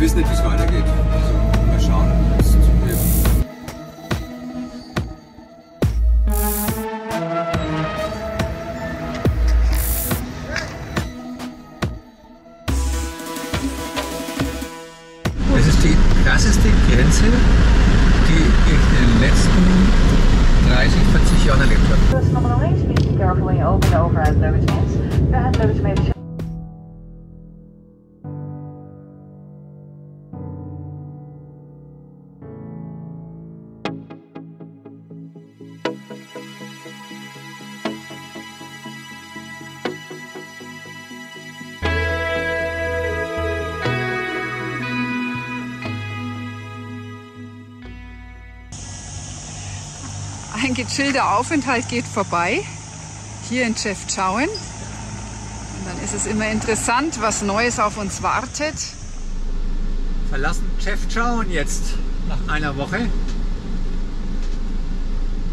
wir wissen nicht, wie es weitergeht. Also mal schauen. Es ist die krasseste Grenze, die ich in den letzten 30, 40 Jahren erlebt habe. Ein gechillter Aufenthalt geht vorbei, hier in Chefchaouen. Und dann ist es immer interessant, was Neues auf uns wartet. Verlassen Chefchaouen jetzt nach einer Woche. Wir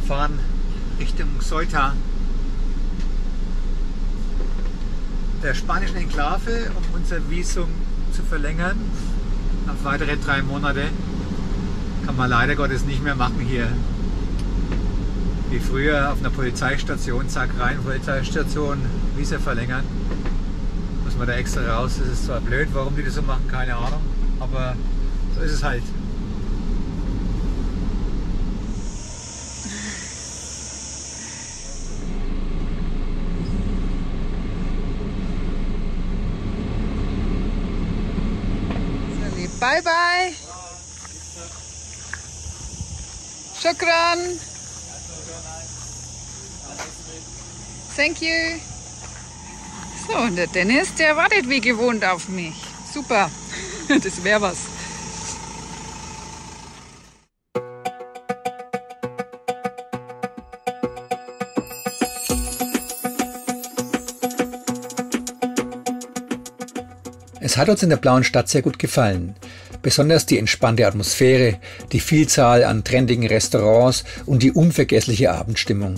fahren Richtung Ceuta, der spanischen Enklave, um unser Visum zu verlängern. Auf weitere 3 Monate kann man leider Gottes nicht mehr machen hier. Wie früher auf einer Polizeistation, zack rein, Polizeistation, Visa verlängern. Muss man da extra raus, das ist zwar blöd, warum die das so machen, keine Ahnung, aber so ist es halt. Bye bye! Shukran! Thank you. So, und der Dennis, der wartet wie gewohnt auf mich. Super, das wäre was. Es hat uns in der blauen Stadt sehr gut gefallen. Besonders die entspannte Atmosphäre, die Vielzahl an trendigen Restaurants und die unvergessliche Abendstimmung.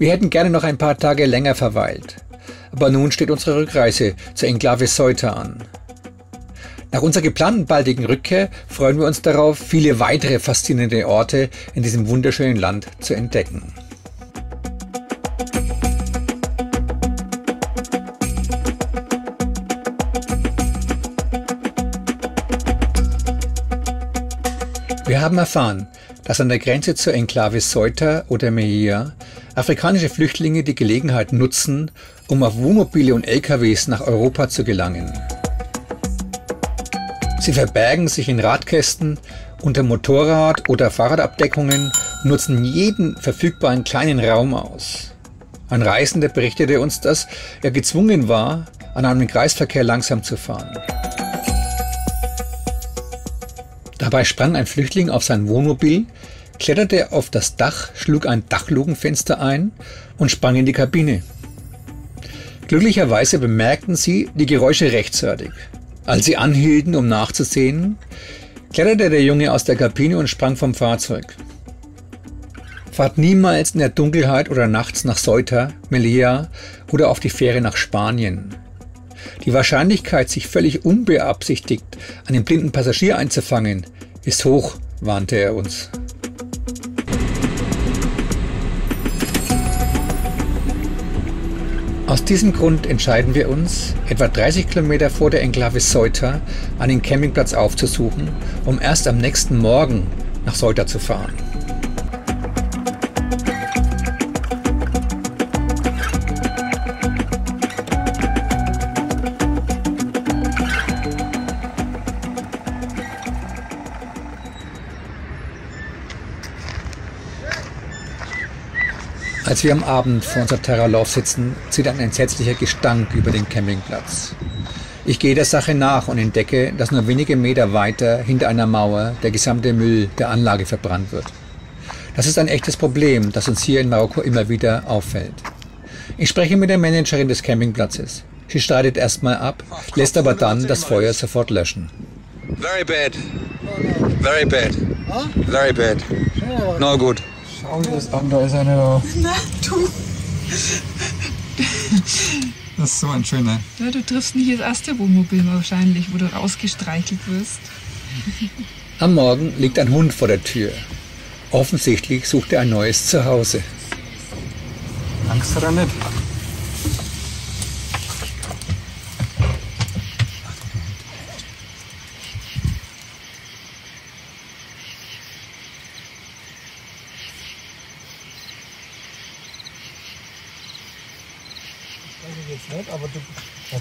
Wir hätten gerne noch ein paar Tage länger verweilt. Aber nun steht unsere Rückreise zur Enklave Ceuta an. Nach unserer geplanten baldigen Rückkehr freuen wir uns darauf, viele weitere faszinierende Orte in diesem wunderschönen Land zu entdecken. Wir haben erfahren, dass an der Grenze zur Enklave Ceuta oder Melilla afrikanische Flüchtlinge die Gelegenheit nutzen, um auf Wohnmobile und LKWs nach Europa zu gelangen. Sie verbergen sich in Radkästen, unter Motorrad- oder Fahrradabdeckungen und nutzen jeden verfügbaren kleinen Raum aus. Ein Reisender berichtete uns, dass er gezwungen war, an einem Kreisverkehr langsam zu fahren. Dabei sprang ein Flüchtling auf sein Wohnmobil, kletterte auf das Dach, schlug ein Dachlukenfenster ein und sprang in die Kabine. Glücklicherweise bemerkten sie die Geräusche rechtzeitig. Als sie anhielten, um nachzusehen, kletterte der Junge aus der Kabine und sprang vom Fahrzeug. Fahrt niemals in der Dunkelheit oder nachts nach Ceuta, Melilla oder auf die Fähre nach Spanien. Die Wahrscheinlichkeit, sich völlig unbeabsichtigt einen blinden Passagier einzufangen, ist hoch, warnte er uns. Aus diesem Grund entscheiden wir uns, etwa 30 Kilometer vor der Enklave Ceuta einen Campingplatz aufzusuchen, um erst am nächsten Morgen nach Ceuta zu fahren. Als wir am Abend vor unserer Terralauf sitzen, zieht ein entsetzlicher Gestank über den Campingplatz. Ich gehe der Sache nach und entdecke, dass nur wenige Meter weiter hinter einer Mauer der gesamte Müll der Anlage verbrannt wird. Das ist ein echtes Problem, das uns hier in Marokko immer wieder auffällt. Ich spreche mit der Managerin des Campingplatzes. Sie streitet erstmal ab, lässt aber dann das Feuer sofort löschen. Very bad. Very bad. Very bad. No good. Schau dir das an, da ist eine da. Na, du. Das ist so ein schöner. Ja, du triffst nicht das erste Wohnmobil wahrscheinlich, wo du rausgestreichelt wirst. Am Morgen liegt ein Hund vor der Tür. Offensichtlich sucht er ein neues Zuhause. Angst hat er nicht.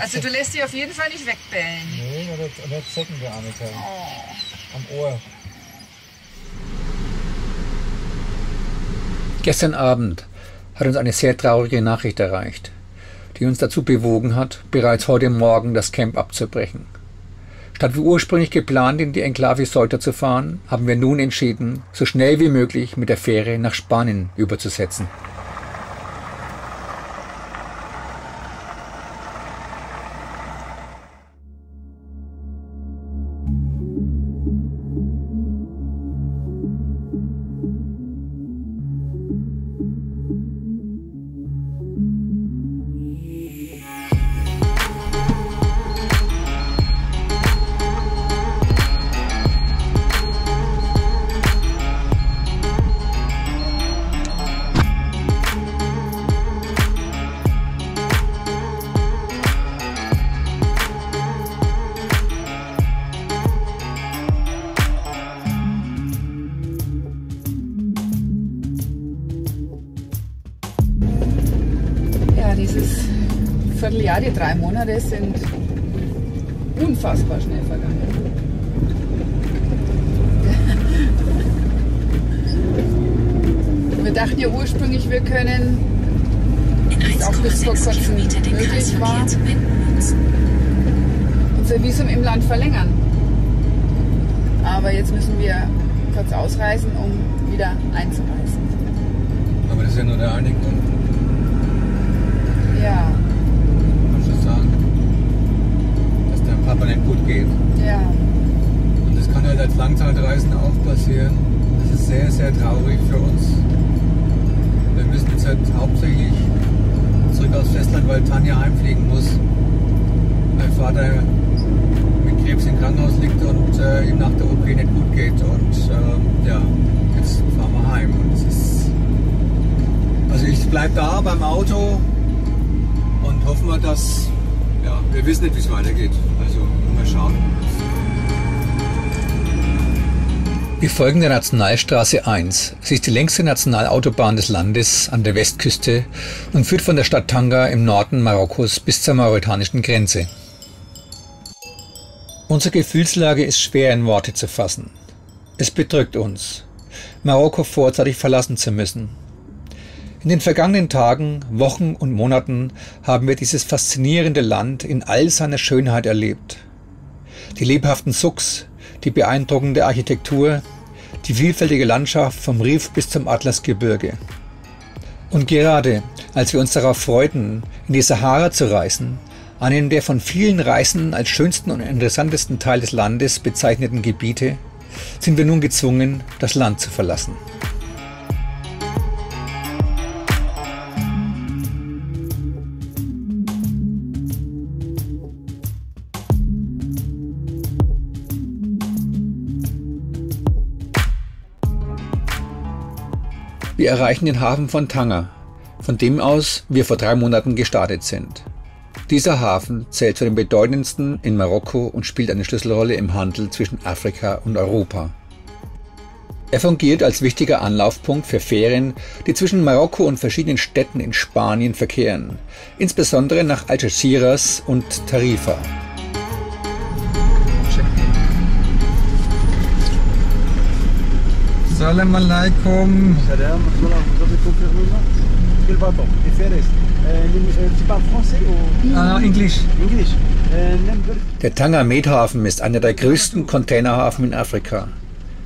Also du lässt dich auf jeden Fall nicht wegbellen. Nee, da hat Zecken geahnt haben. Oh. Am Ohr. Gestern Abend hat uns eine sehr traurige Nachricht erreicht, die uns dazu bewogen hat, bereits heute Morgen das Camp abzubrechen. Statt wie ursprünglich geplant in die Enklave Ceuta zu fahren, haben wir nun entschieden, so schnell wie möglich mit der Fähre nach Spanien überzusetzen. Ja, die 3 Monate sind unfassbar schnell vergangen. Wir dachten ja ursprünglich, wir können auch bis vor kurzem möglich war, unser Visum im Land verlängern. Aber jetzt müssen wir kurz ausreisen, um wieder einzureisen. Aber das ist ja nur der eine Grund. Ja. Aber nicht gut geht. Ja. Und das kann halt als Langzeitreisen auch passieren. Das ist sehr, sehr traurig für uns. Wir müssen jetzt halt hauptsächlich zurück aufs Festland, weil Tanja heimfliegen muss. Mein Vater mit Krebs im Krankenhaus liegt und ihm nach der OP nicht gut geht. Und ja, jetzt fahren wir heim. Und es ist, also ich bleibe da beim Auto und hoffen wir, dass ja, wir wissen nicht, wie es weitergeht. Also mal schauen. Die folgende Nationalstraße 1. Sie ist die längste Nationalautobahn des Landes an der Westküste und führt von der Stadt Tanga im Norden Marokkos bis zur mauretanischen Grenze. Unsere Gefühlslage ist schwer in Worte zu fassen. Es bedrückt uns, Marokko vorzeitig verlassen zu müssen. In den vergangenen Tagen, Wochen und Monaten haben wir dieses faszinierende Land in all seiner Schönheit erlebt. Die lebhaften Souks, die beeindruckende Architektur, die vielfältige Landschaft vom Rif bis zum Atlasgebirge. Und gerade, als wir uns darauf freuten, in die Sahara zu reisen, an einem der von vielen Reisenden als schönsten und interessantesten Teil des Landes bezeichneten Gebiete, sind wir nun gezwungen, das Land zu verlassen. Wir erreichen den Hafen von Tanga, von dem aus wir vor 3 Monaten gestartet sind. Dieser Hafen zählt zu den bedeutendsten in Marokko und spielt eine Schlüsselrolle im Handel zwischen Afrika und Europa. Er fungiert als wichtiger Anlaufpunkt für Fähren, die zwischen Marokko und verschiedenen Städten in Spanien verkehren, insbesondere nach Algeciras und Tarifa. Salam alaikum. Salam alaikum. Vous avez compris le bateau? Et Ferris. Tu parles français ou Englisch? Englisch. Der Tanger-Med-Hafen ist einer der größten Containerhafen in Afrika.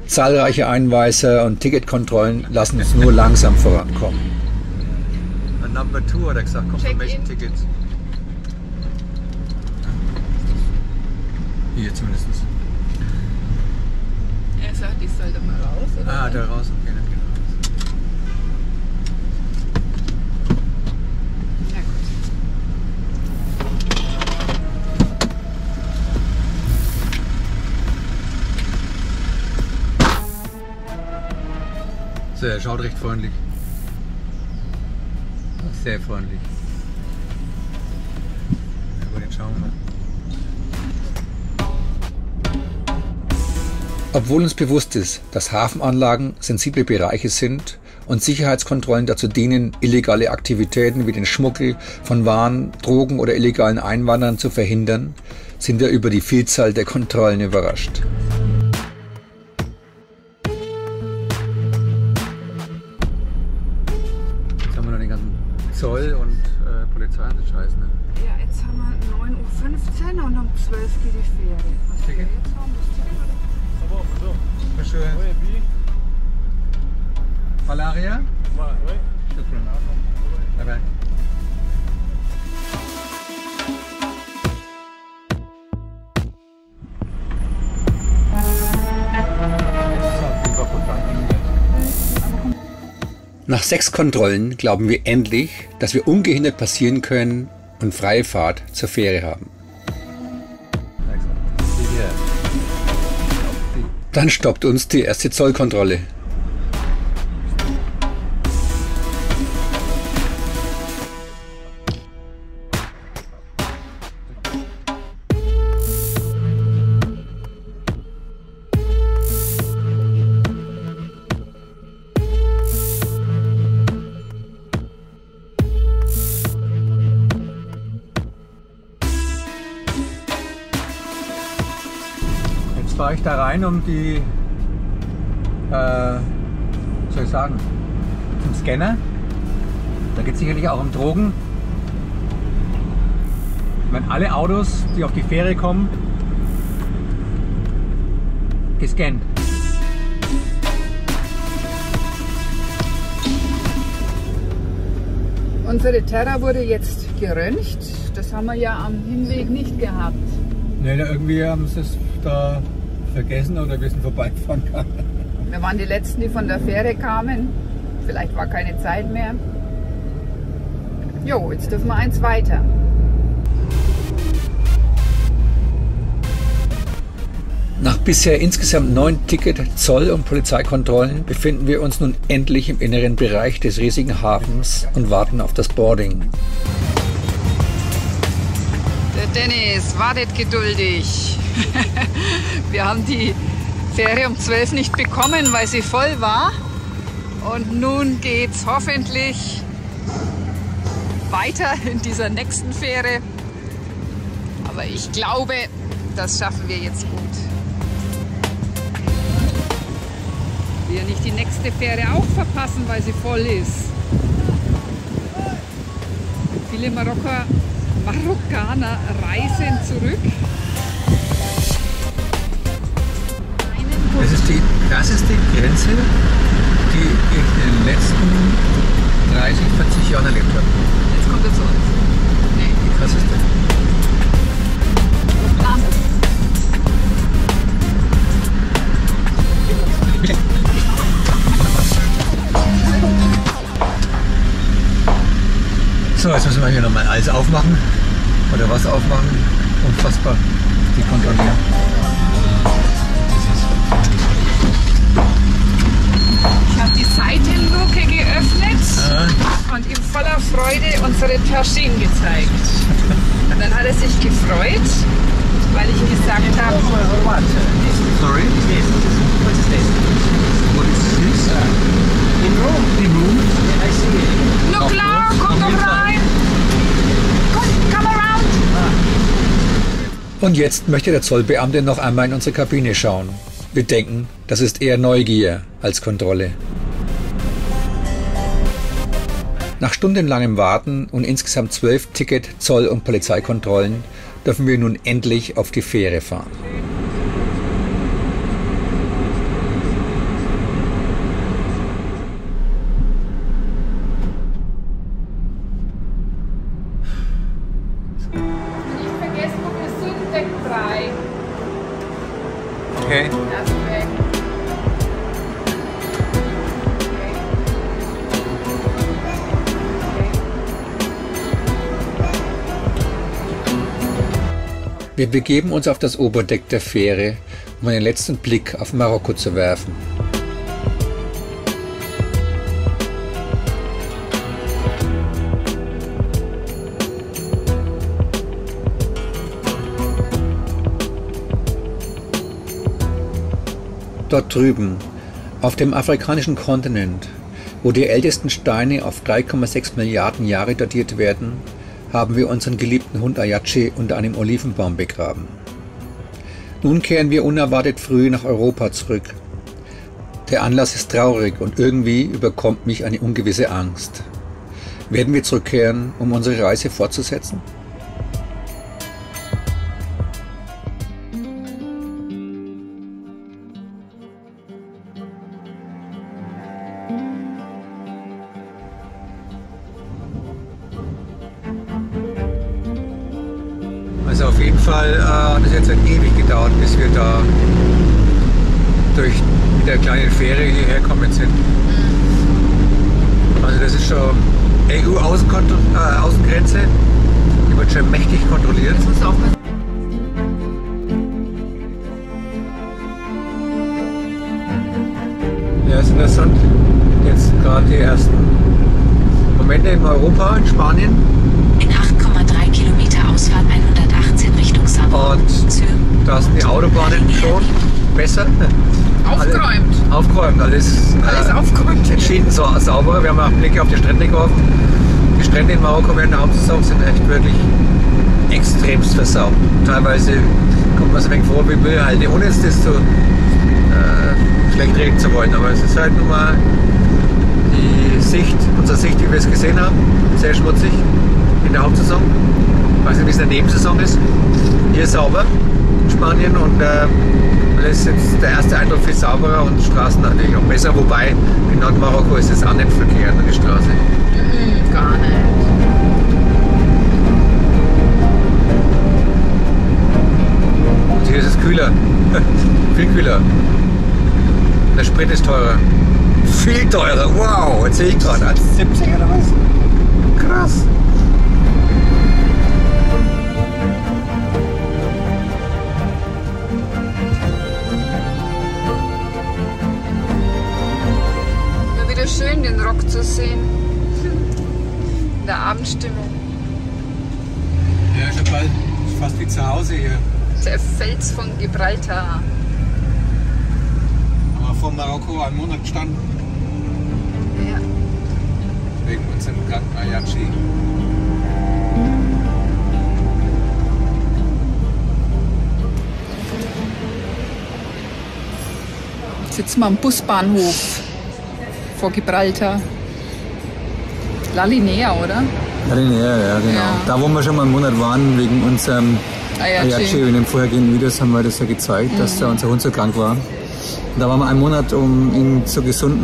Zahlreiche Einweiser und Ticketkontrollen lassen uns nur langsam vorankommen. Number 2 hat er gesagt, Confirmation Tickets. Hier zumindest. Die sollte mal raus, oder? Ah, da raus, okay, dann geht raus. Na gut. er schaut recht freundlich. Sehr freundlich. Na gut, jetzt schauen wir mal. Obwohl uns bewusst ist, dass Hafenanlagen sensible Bereiche sind und Sicherheitskontrollen dazu dienen, illegale Aktivitäten wie den Schmuggel von Waren, Drogen oder illegalen Einwanderern zu verhindern, sind wir über die Vielzahl der Kontrollen überrascht. Jetzt haben wir noch den ganzen Zoll und Polizei und den Scheiß, ne? Ja, jetzt haben wir 9:15 Uhr und um 12 Uhr geht die Fähre. Was wir jetzt haben, das Ticket oder? So, schön. Valaria? Bye bye. Nach 6 Kontrollen glauben wir endlich, dass wir ungehindert passieren können und freie Fahrt zur Fähre haben. Dann stoppt uns die erste Zollkontrolle. Jetzt fahre ich da rein, um die, zum Scanner. Da geht es sicherlich auch um Drogen. Ich meine, alle Autos, die auf die Fähre kommen, gescannt. Unsere Terra wurde jetzt geröntgt. Das haben wir ja am Hinweg nicht gehabt. Nein, irgendwie haben sie es da vergessen oder wir sind vorbeigefahren. Wir waren die Letzten, die von der Fähre kamen. Vielleicht war keine Zeit mehr. Jo, jetzt dürfen wir eins weiter. Nach bisher insgesamt 9 Ticket-, Zoll- und Polizeikontrollen befinden wir uns nun endlich im inneren Bereich des riesigen Hafens und warten auf das Boarding. Der Dennis wartet geduldig. Wir haben die Fähre um 12 Uhr nicht bekommen, weil sie voll war. Und nun geht's hoffentlich weiter in dieser nächsten Fähre. Aber ich glaube, das schaffen wir jetzt gut. Wir nicht die nächste Fähre auch verpassen, weil sie voll ist. Viele Marokkaner reisen zurück. Das ist die Grenze, die ich in den letzten 30, 40 Jahren erlebt habe. Jetzt kommt er zu uns. Nee, die krasseste. So, jetzt müssen wir hier nochmal alles aufmachen. Oder was aufmachen. Unfassbar. Die kontrollieren. Die Seitenluke geöffnet und ihm voller Freude unsere Taschen gezeigt. Und dann hat er sich gefreut, weil ich gesagt habe, sorry, what is this? What is this? In room? I see. Na klar, komm doch rein. Come around. Und jetzt möchte der Zollbeamte noch einmal in unsere Kabine schauen. Wir denken, das ist eher Neugier als Kontrolle. Nach stundenlangem Warten und insgesamt 12 Ticket-, Zoll- und Polizeikontrollen dürfen wir nun endlich auf die Fähre fahren. Wir begeben uns auf das Oberdeck der Fähre, um einen letzten Blick auf Marokko zu werfen. dort drüben, auf dem afrikanischen Kontinent, wo die ältesten Steine auf 3,6 Milliarden Jahre datiert werden, haben wir unseren geliebten Hund Ayachi unter einem Olivenbaum begraben. Nun kehren wir unerwartet früh nach Europa zurück. Der Anlass ist traurig und irgendwie überkommt mich eine ungewisse Angst. Werden wir zurückkehren, um unsere Reise fortzusetzen? Also auf jeden Fall, das hat jetzt ewig gedauert, bis wir da mit der kleinen Fähre hierher gekommen sind. Also das ist schon EU-Außengrenze, die wird schon mächtig kontrolliert. Ja, es ist interessant, jetzt gerade die ersten Momente in Europa, in Spanien. In 8,3 Kilometer Ausfahrt 118 Richtung Sahara. Und da sind die Autobahnen schon besser. Aufgeräumt. Aufgeräumt, alles aufgeräumt. Entschieden so sauber. Wir haben auch Blicke auf die Strände geworfen. Die Strände in Marokko während der Hauptsaison sind echt wirklich extremst versaubt. Teilweise kommt man so weg vor wie Müllhalde, ohne es das so schlecht reden zu wollen. Aber es ist halt nun mal die Sicht, unsere Sicht, wie wir es gesehen haben, sehr schmutzig in der Hauptsaison. Ich weiß nicht, wie es in der Nebensaison ist. Hier sauber in Spanien und das ist jetzt der erste Eindruck viel sauberer und die Straßen natürlich auch besser, wobei in Nordmarokko ist es auch nicht verkehrt an der Straße. Gar nicht. Und hier ist es kühler, viel kühler. Der Sprit ist teurer. Viel teurer, wow, jetzt sehe ich gerade. 70 oder was? Krass. Schön, den Rock zu sehen. In der Abendstimmung. Ja, schon bald fast wie zu Hause hier. Der Fels von Gibraltar. Haben wir vor Marokko einen Monat gestanden. Ja. Wegen unserem Garten Ayachi. Jetzt sitzen wir am Busbahnhof. Vor Gibraltar. La Linea, oder? La Linea, ja, genau. Ja. Da, wo wir schon mal einen Monat waren, wegen unserem Ayachi, in den vorhergehenden Videos haben wir das ja gezeigt, dass da unser Hund so krank war. Und da waren wir einen Monat, um ihn zu gesund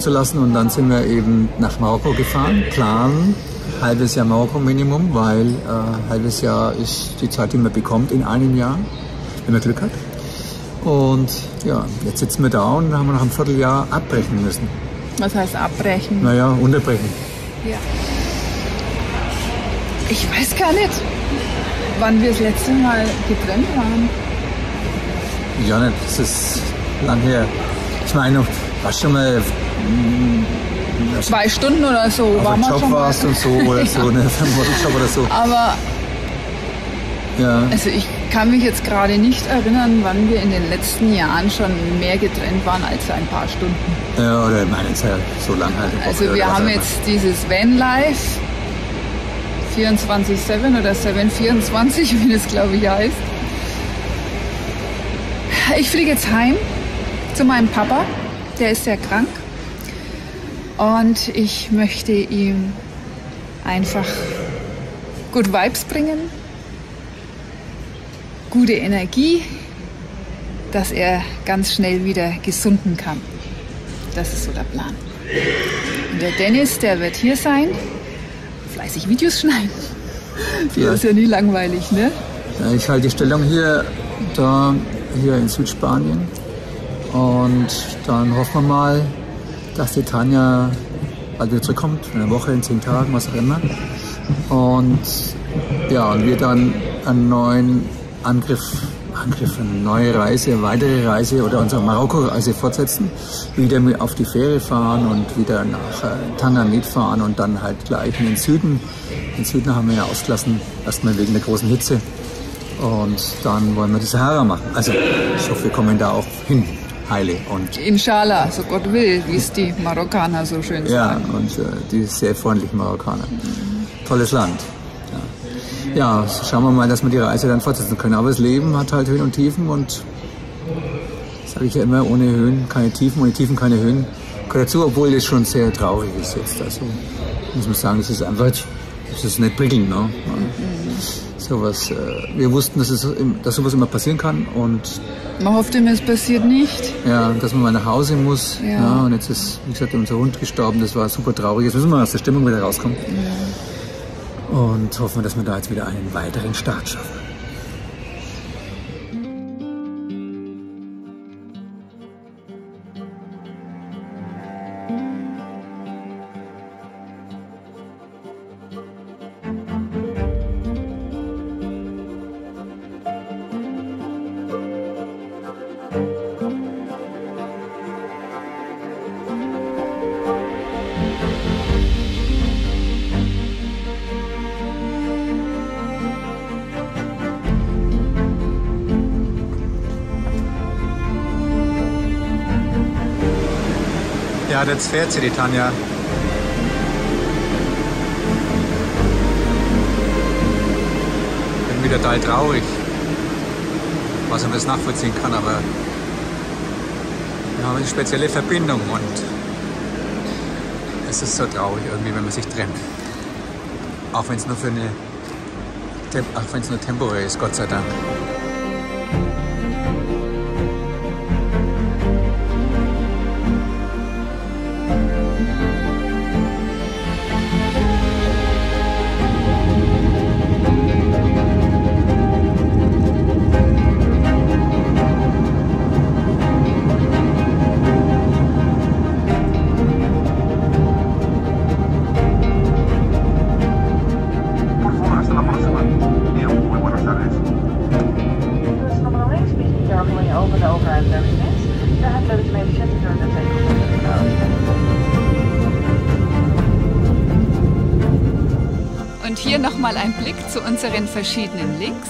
zu lassen, und dann sind wir eben nach Marokko gefahren. Plan, halbes Jahr Marokko Minimum, weil halbes Jahr ist die Zeit, die man bekommt in einem Jahr, wenn man Glück hat. Und ja, jetzt sitzen wir da und haben nach einem Vierteljahr abbrechen müssen. Was heißt abbrechen? Naja, unterbrechen. Ja. Ich weiß gar nicht, wann wir das letzte Mal getrennt waren. Ja, nicht, das ist lang her. Ich meine, war schon mal 2 Stunden oder so. Auf dem Job warst und so oder ja. So, ne? Job oder so. Aber ja. Also ich kann mich jetzt gerade nicht erinnern, wann wir in den letzten Jahren schon mehr getrennt waren als ein paar Stunden. Ja, oder ich meine, es ist ja so lang halt. Also wir haben jetzt dieses Vanlife 24/7 oder 7/24, wie das glaube ich heißt. Ich fliege jetzt heim zu meinem Papa, der ist sehr krank. Und ich möchte ihm einfach Good Vibes bringen. Gute Energie, dass er ganz schnell wieder gesunden kann. Das ist so der Plan. Und der Dennis, der wird hier sein, fleißig Videos schneiden. Hier ist ja nie langweilig, ne? Ja, ich halte die Stellung hier in Südspanien. Und dann hoffen wir mal, dass die Tanja bald wieder zurückkommt, in einer Woche, in 10 Tagen, was auch immer. Und ja, und wir dann einen neuen Angriff, eine neue Reise, weitere Reise oder unsere Marokko-Reise fortsetzen, wieder auf die Fähre fahren und wieder nach Tanger-Med fahren und dann halt gleich in den Süden. Den Süden haben wir ja ausgelassen, erstmal wegen der großen Hitze, und dann wollen wir die Sahara machen. Also ich hoffe, wir kommen da auch hin. Heile. Und Inshallah, so Gott will, wie es die Marokkaner so schön sagen. Ja, und die sehr freundlichen Marokkaner. Tolles Land. Ja, ja, schauen wir mal, dass wir die Reise dann fortsetzen können. Aber das Leben hat halt Höhen und Tiefen und, das sage ich ja immer, ohne Höhen keine Tiefen, ohne Tiefen keine Höhen. Gehört dazu, obwohl das schon sehr traurig ist jetzt. Also muss man sagen, das ist einfach, das ist nicht prickelnd, ne? Sowas, wir wussten, dass sowas immer passieren kann und man hofft immer, es passiert nicht. Ja, dass man mal nach Hause muss. Ja. Ja, und jetzt ist, wie gesagt, unser Hund gestorben, das war super traurig. Jetzt müssen wir aus der Stimmung wieder rauskommen. Ja. Und hoffen wir, dass wir da jetzt wieder einen weiteren Start schaffen. Ja, jetzt fährt sie, die Tanja. Bin wieder total traurig, was man das nachvollziehen kann, aber wir haben eine spezielle Verbindung und es ist so traurig irgendwie, wenn man sich trennt. Auch wenn es nur temporär ist, Gott sei Dank. Und hier nochmal ein Blick zu unseren verschiedenen Links.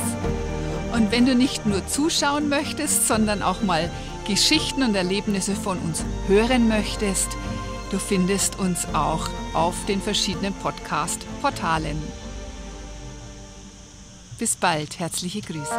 Und wenn du nicht nur zuschauen möchtest, sondern auch mal Geschichten und Erlebnisse von uns hören möchtest, du findest uns auch auf den verschiedenen Podcast-Portalen. Bis bald, herzliche Grüße.